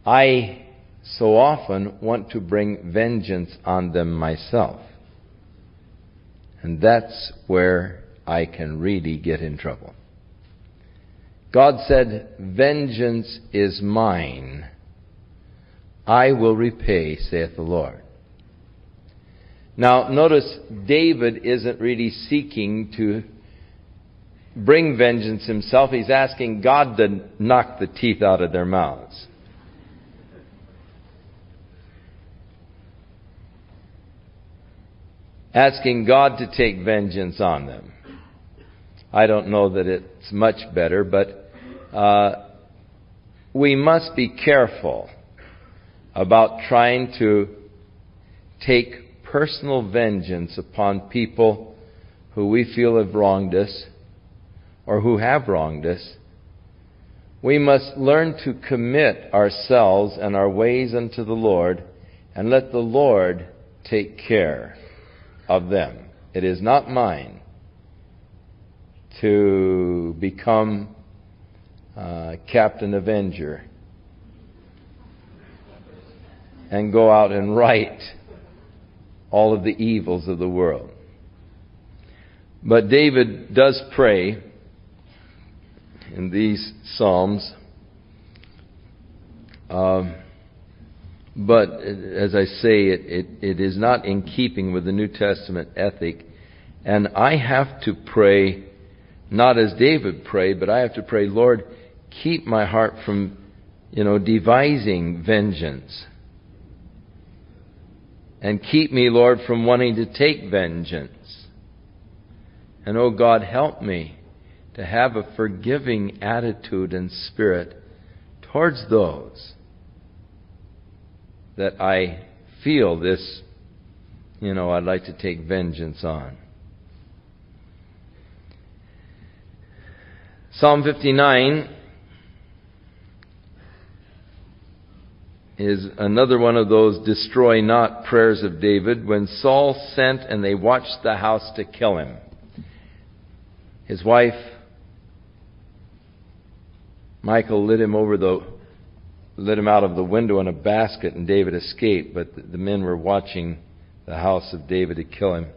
I so often want to bring vengeance on them myself. And that's where I can really get in trouble. God said, "Vengeance is mine. I will repay, saith the Lord." Now, notice David isn't really seeking to bring vengeance himself. He's asking God to knock the teeth out of their mouths. Asking God to take vengeance on them. I don't know that it's much better, but uh, we must be careful about trying to take personal vengeance upon people who we feel have wronged us or who have wronged us. We must learn to commit ourselves and our ways unto the Lord and let the Lord take care of them. It is not mine to become uh, Captain Avenger and go out and right all of the evils of the world. But David does pray in these Psalms. Uh, but as I say, it, it, it is not in keeping with the New Testament ethic. And I have to pray, not as David prayed, but I have to pray, "Lord, keep my heart from, you know, devising vengeance. And keep me, Lord, from wanting to take vengeance. And, oh God, help me to have a forgiving attitude and spirit towards those that I feel this, you know, I'd like to take vengeance on." Psalm fifty-nine is another one of those destroy not prayers of David. When Saul sent and they watched the house to kill him, his wife Michal led him over the led him out of the window in a basket, and David escaped. But the, the men were watching the house of David to kill him.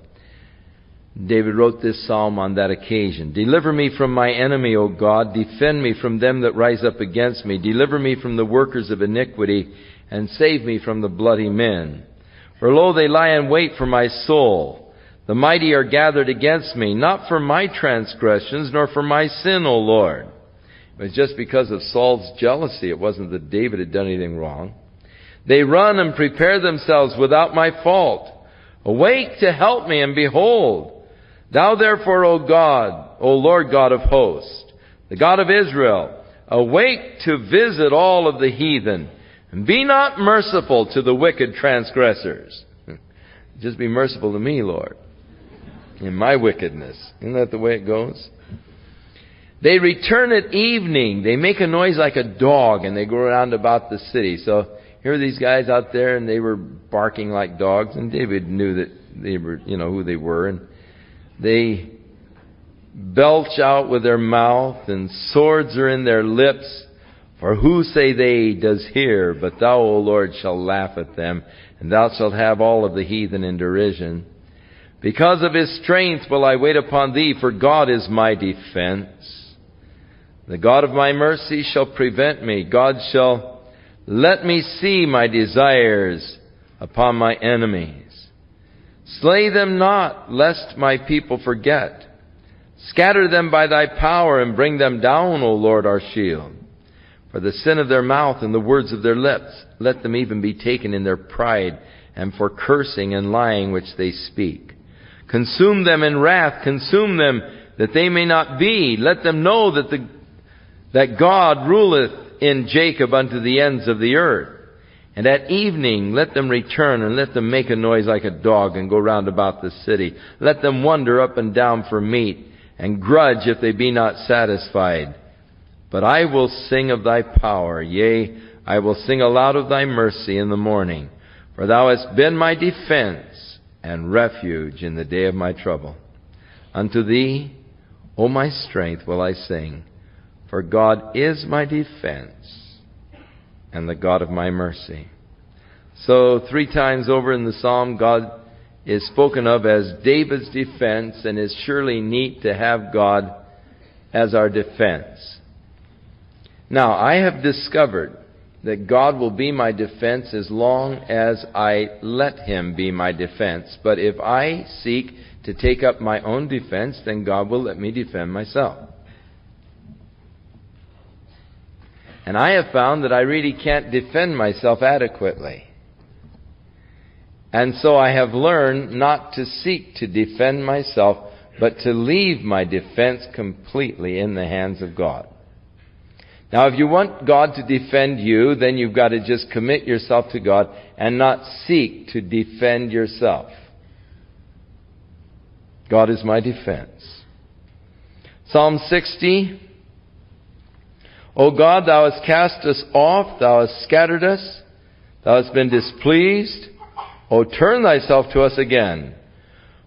David wrote this psalm on that occasion. "Deliver me from my enemy, O God. Defend me from them that rise up against me. Deliver me from the workers of iniquity, and save me from the bloody men. For lo, they lie in wait for my soul. The mighty are gathered against me, not for my transgressions, nor for my sin, O Lord." It was just because of Saul's jealousy. It wasn't that David had done anything wrong. "They run and prepare themselves without my fault. Awake to help me, and behold, Thou therefore, O God, O Lord God of hosts, the God of Israel, awake to visit all of the heathen, and be not merciful to the wicked transgressors." Just be merciful to me, Lord, in my wickedness. Isn't that the way it goes? "They return at evening. They make a noise like a dog, and they go round about the city." So here are these guys out there, and they were barking like dogs, and David knew that they were, you know, who they were, and they belch out with their mouth, and swords are in their lips. "For who, say they, does hear? But thou, O Lord, shalt laugh at them, and thou shalt have all of the heathen in derision. Because of his strength will I wait upon thee, for God is my defense. The God of my mercy shall prevent me. God shall let me see my desires upon my enemies. Slay them not, lest my people forget. Scatter them by thy power, and bring them down, O Lord, our shield. For the sin of their mouth and the words of their lips, let them even be taken in their pride, and for cursing and lying which they speak. Consume them in wrath, consume them, that they may not be. Let them know that the that God ruleth in Jacob unto the ends of the earth. And at evening let them return, and let them make a noise like a dog, and go round about the city. Let them wander up and down for meat, and grudge if they be not satisfied. But I will sing of thy power, yea, I will sing aloud of thy mercy in the morning. For thou hast been my defense and refuge in the day of my trouble. Unto thee, O my strength, will I sing, for God is my defense and the God of my mercy. So three times over in the psalm, God is spoken of as David's defense, and is surely neat to have God as our defense. Now, I have discovered that God will be my defense as long as I let Him be my defense. But if I seek to take up my own defense, then God will let me defend myself. And I have found that I really can't defend myself adequately. And so I have learned not to seek to defend myself, but to leave my defense completely in the hands of God. Now, if you want God to defend you, then you've got to just commit yourself to God and not seek to defend yourself. God is my defense. Psalm sixty. O God, thou hast cast us off, thou hast scattered us, thou hast been displeased. O turn thyself to us again.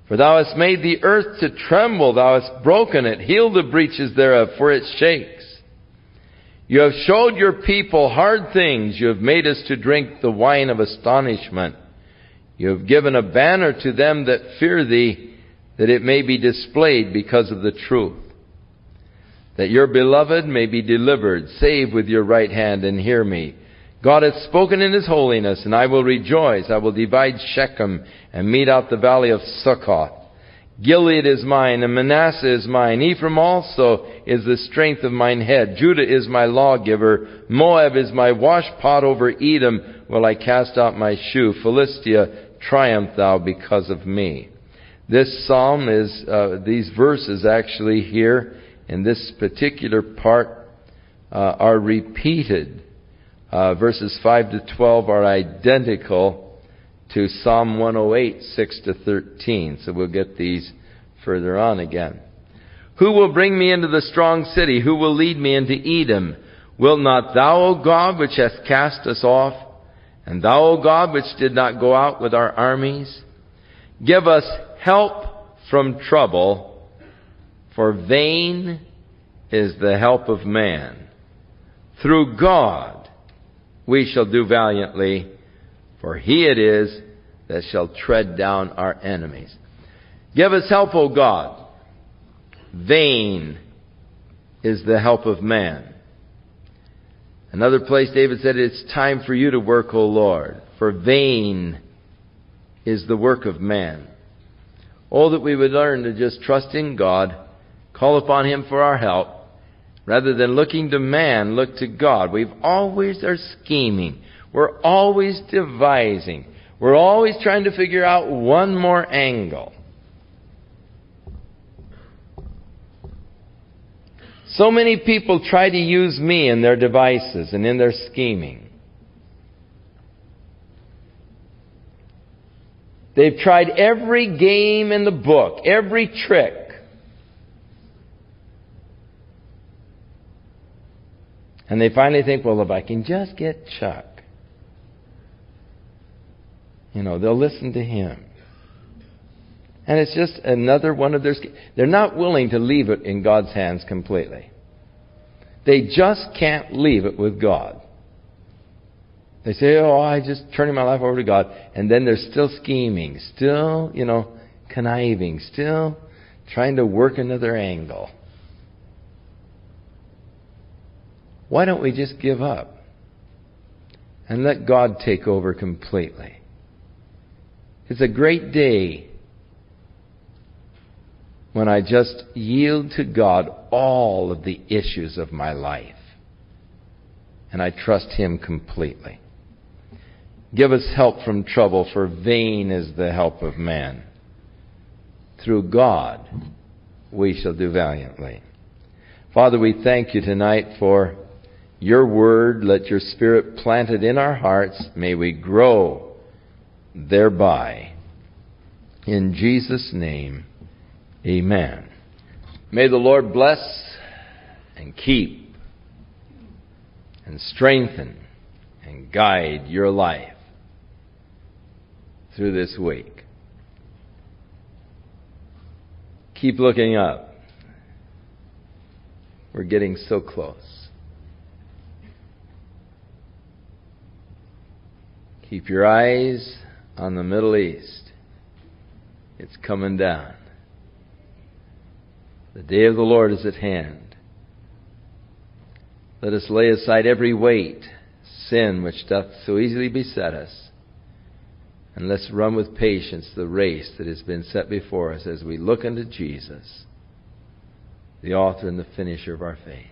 For thou hast made the earth to tremble, thou hast broken it, heal the breaches thereof, for it shakes. You have showed your people hard things. You have made us to drink the wine of astonishment. You have given a banner to them that fear thee, that it may be displayed because of the truth. That your beloved may be delivered. Save with your right hand and hear me. God hath spoken in His holiness, and I will rejoice. I will divide Shechem and mete out the valley of Succoth. Gilead is mine, and Manasseh is mine. Ephraim also is the strength of mine head. Judah is my lawgiver. Moab is my washpot. Over Edom will I cast out my shoe. Philistia, triumph thou because of me. This psalm is, uh, these verses actually here, in this particular part, uh, are repeated. Uh, verses five to twelve are identical to Psalm one oh eight, six to thirteen. So we'll get these further on again. Who will bring me into the strong city? Who will lead me into Edom? Wilt not thou, O God, which hast cast us off? And thou, O God, which did not go out with our armies? Give us help from trouble, for vain is the help of man. Through God we shall do valiantly, for He it is that shall tread down our enemies. Give us help, O God. Vain is the help of man. Another place David said, it's time for you to work, O Lord, for vain is the work of man. Oh, that we would learn to just trust in God, call upon Him for our help, rather than looking to man, look to God. We've always are scheming. We're always devising. We're always trying to figure out one more angle. So many people try to use me in their devices and in their scheming. They've tried every game in the book, every trick. And they finally think, well, if I can just get Chuck, you know, they'll listen to him. And it's just another one of their... They're not willing to leave it in God's hands completely. They just can't leave it with God. They say, oh, I just turning my life over to God. And then they're still scheming, still, you know, conniving, still trying to work another angle. Why don't we just give up and let God take over completely? It's a great day when I just yield to God all of the issues of my life, and I trust Him completely. Give us help from trouble, for vain is the help of man. Through God we shall do valiantly. Father, we thank You tonight for Your Word. Let Your Spirit plant it in our hearts. May we grow thereby. In Jesus' name, amen. May the Lord bless and keep and strengthen and guide your life. through this week. Keep looking up. We're getting so close. Keep your eyes on the Middle East. It's coming down. The day of the Lord is at hand. Let us lay aside every weight, sin which doth so easily beset us, and let's run with patience the race that has been set before us as we look unto Jesus, the author and the finisher of our faith.